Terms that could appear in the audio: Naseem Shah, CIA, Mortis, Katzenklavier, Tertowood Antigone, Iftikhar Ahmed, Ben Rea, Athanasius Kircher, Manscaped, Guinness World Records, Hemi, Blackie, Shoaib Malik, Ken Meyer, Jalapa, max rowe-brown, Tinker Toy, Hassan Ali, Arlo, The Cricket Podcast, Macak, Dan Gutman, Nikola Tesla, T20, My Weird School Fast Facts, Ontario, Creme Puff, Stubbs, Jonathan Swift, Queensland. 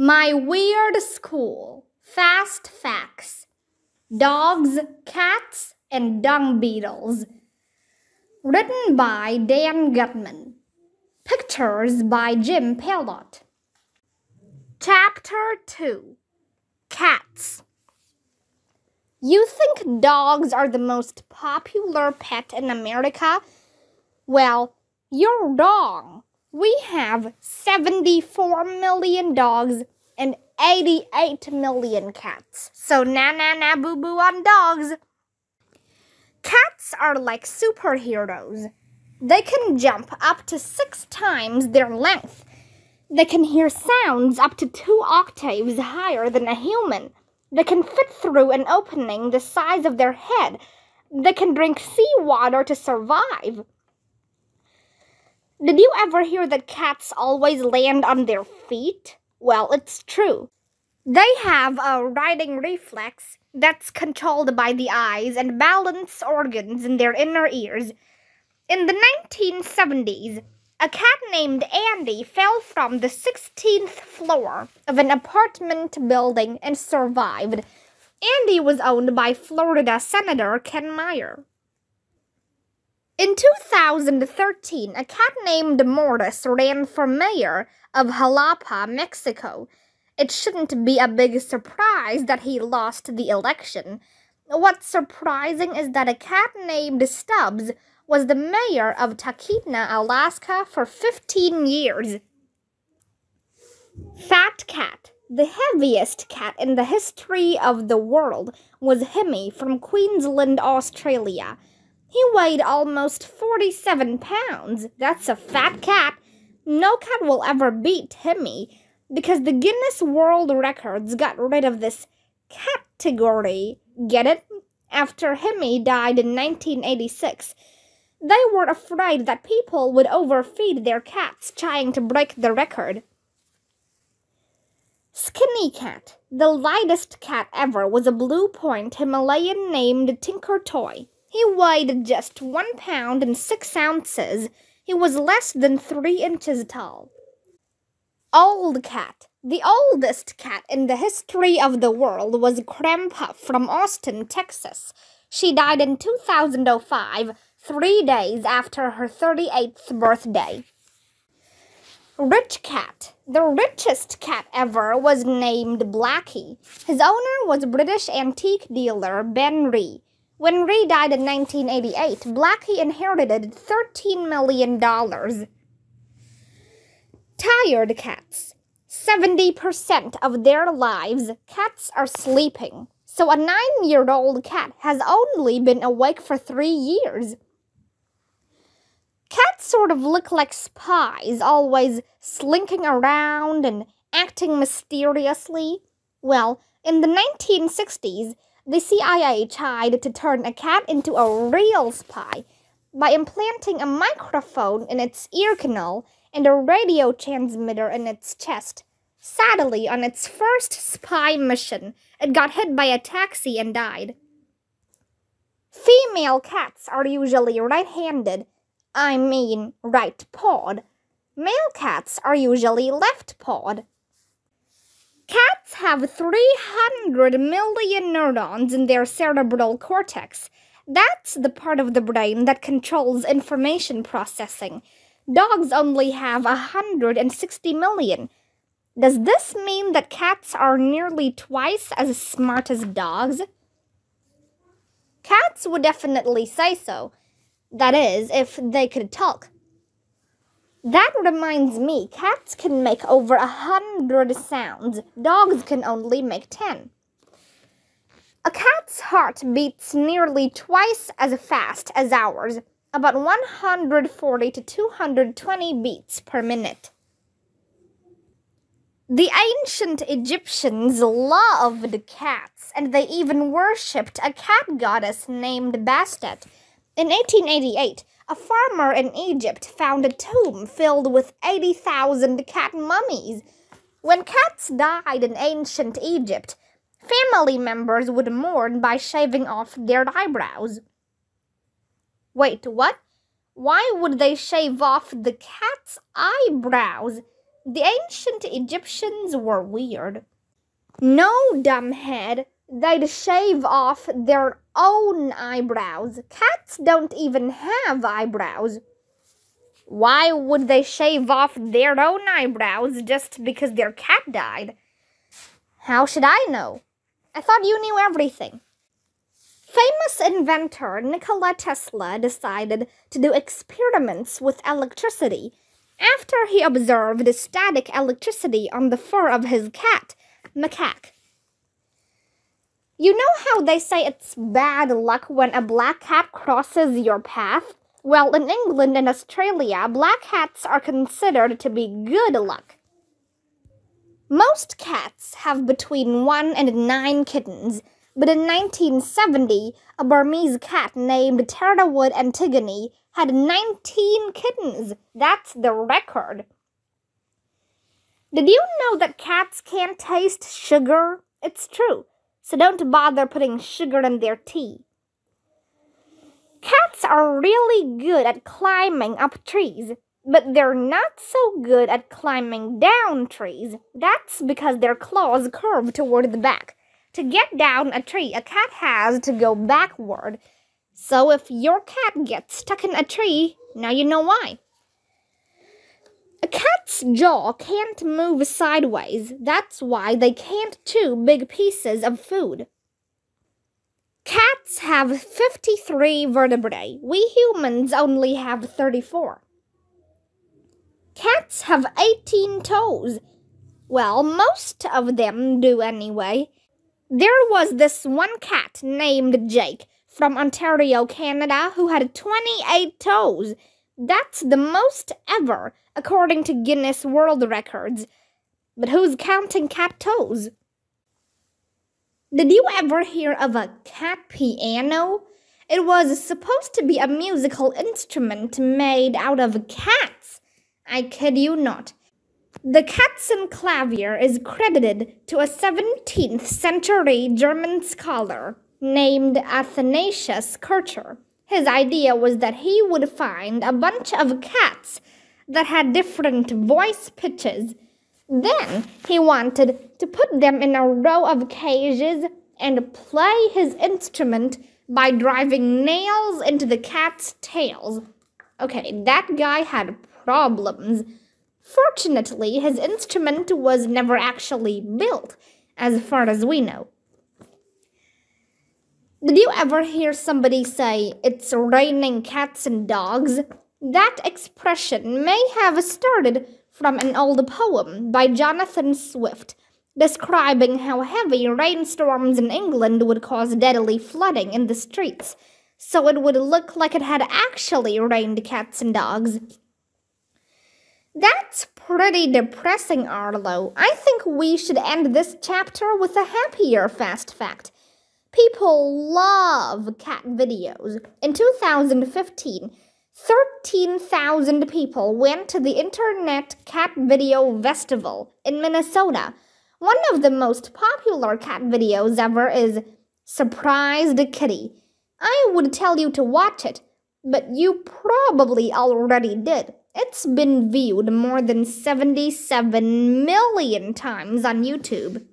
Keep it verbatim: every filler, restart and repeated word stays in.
My Weird School Fast Facts. Dogs, Cats, and Dung Beetles. Written by Dan Gutman. Pictures by Jim Pelt. Chapter two. Cats. You think dogs are the most popular pet in America? Well, you're wrong. We have seventy-four million dogs and eighty-eight million cats. So na na na boo boo on dogs. Cats are like superheroes. They can jump up to six times their length. They can hear sounds up to two octaves higher than a human. They can fit through an opening the size of their head. They can drink seawater to survive. Did you ever hear that cats always land on their feet? Well, it's true. They have a riding reflex that's controlled by the eyes and balance organs in their inner ears. In the nineteen seventies, a cat named Andy fell from the sixteenth floor of an apartment building and survived. Andy was owned by Florida Senator Ken Meyer. In two thousand thirteen, a cat named Mortis ran for mayor of Jalapa, Mexico. It shouldn't be a big surprise that he lost the election. What's surprising is that a cat named Stubbs was the mayor of Talkeetna, Alaska for fifteen years. Fat Cat. The heaviest cat in the history of the world was Hemi from Queensland, Australia. He weighed almost forty-seven pounds. That's a fat cat. No cat will ever beat Hemi because the Guinness World Records got rid of this category. Get it? After Hemi died in nineteen eighty-six, they were afraid that people would overfeed their cats trying to break the record. Skinny Cat. The lightest cat ever was a blue point Himalayan named Tinker Toy. He weighed just one pound and six ounces. He was less than three inches tall. Old Cat. The oldest cat in the history of the world was Creme Puff from Austin, Texas. She died in two thousand five, three days after her thirty-eighth birthday. Rich Cat. The richest cat ever was named Blackie. His owner was British antique dealer Ben Rea. When Rea died in nineteen eighty-eight, Blackie inherited thirteen million dollars. Tired cats. seventy percent of their lives, cats are sleeping. So a nine-year-old cat has only been awake for three years. Cats sort of look like spies, always slinking around and acting mysteriously. Well, in the nineteen sixties, the C I A tried to turn a cat into a real spy by implanting a microphone in its ear canal and a radio transmitter in its chest. Sadly, on its first spy mission, it got hit by a taxi and died. Female cats are usually right-handed, I mean right-pawed. Male cats are usually left-pawed. Cats have three hundred million neurons in their cerebral cortex. That's the part of the brain that controls information processing. Dogs only have one hundred sixty million. Does this mean that cats are nearly twice as smart as dogs? Cats would definitely say so. That is, if they could talk. That reminds me, cats can make over a hundred sounds. Dogs can only make ten. A cat's heart beats nearly twice as fast as ours, about one hundred forty to two hundred twenty beats per minute. The ancient Egyptians loved cats, and they even worshipped a cat goddess named Bastet. In eighteen eighty-eight, a farmer in Egypt found a tomb filled with eighty thousand cat mummies. When cats died in ancient Egypt, family members would mourn by shaving off their eyebrows. Wait, what? Why would they shave off the cat's eyebrows? The ancient Egyptians were weird. No, dumbhead. They'd shave off their own eyebrows. Cats don't even have eyebrows. Why would they shave off their own eyebrows just because their cat died? How should I know? I thought you knew everything. Famous inventor Nikola Tesla decided to do experiments with electricity after he observed static electricity on the fur of his cat, Macak. You know how they say it's bad luck when a black cat crosses your path? Well, in England and Australia, black cats are considered to be good luck. Most cats have between one and nine kittens, but in nineteen seventy, a Burmese cat named Tertowood Antigone had nineteen kittens. That's the record. Did you know that cats can't taste sugar? It's true. So don't bother putting sugar in their tea. Cats are really good at climbing up trees, but they're not so good at climbing down trees. That's because their claws curve toward the back. To get down a tree, a cat has to go backward. So if your cat gets stuck in a tree, now you know why. A cat's jaw can't move sideways. That's why they can't chew big pieces of food. Cats have fifty-three vertebrae. We humans only have thirty-four. Cats have eighteen toes. Well, most of them do anyway. There was this one cat named Jake from Ontario, Canada, who had twenty-eight toes. That's the most ever, according to Guinness World Records. But who's counting cat toes? Did you ever hear of a cat piano? It was supposed to be a musical instrument made out of cats. I kid you not. The Katzenklavier is credited to a seventeenth century German scholar named Athanasius Kircher. His idea was that he would find a bunch of cats that had different voice pitches. Then he wanted to put them in a row of cages and play his instrument by driving nails into the cat's tails. Okay, that guy had problems. Fortunately, his instrument was never actually built, as far as we know. Did you ever hear somebody say, "It's raining cats and dogs"? That expression may have started from an old poem by Jonathan Swift, describing how heavy rainstorms in England would cause deadly flooding in the streets, so it would look like it had actually rained cats and dogs. That's pretty depressing, Arlo. I think we should end this chapter with a happier fast fact. People love cat videos. In two thousand fifteen, thirteen thousand people went to the Internet Cat Video Festival in Minnesota. One of the most popular cat videos ever is Surprised Kitty. I would tell you to watch it, but you probably already did. It's been viewed more than seventy-seven million times on YouTube.